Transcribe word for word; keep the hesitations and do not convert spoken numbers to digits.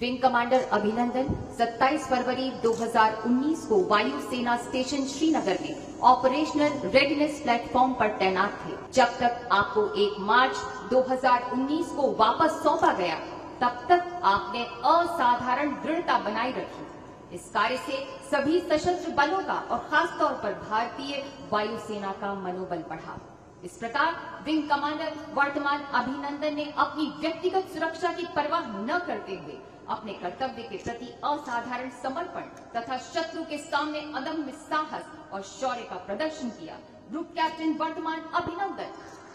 Wing commander अभिनंदन सत्ताईस फरवरी दो हज़ार उन्नीस को वायुसेना स्टेशन श्रीनगर में ऑपरेशनल रेडीनेस प्लेटफॉर्म पर तैनात थे। जब तक आपको एक मार्च दो हज़ार उन्नीस को वापस सौंपा गया, तब तक आपने असाधारण दृढ़ता बनाए रखी। इस कार्य से सभी सशस्त्र बलों का और खासतौर पर भारतीय वायुसेना का मनोबल बढ़ा। इस प्रकार विंग कमांडर वर्तमान अभिनंदन ने अपनी व्यक्तिगत सुरक्षा की परवाह न करते हुए अपने कर्तव्य के प्रति असाधारण समर्पण तथा शत्रु के सामने अदम्य साहस और शौर्य का प्रदर्शन किया। ग्रुप कैप्टन वर्तमान अभिनंदन।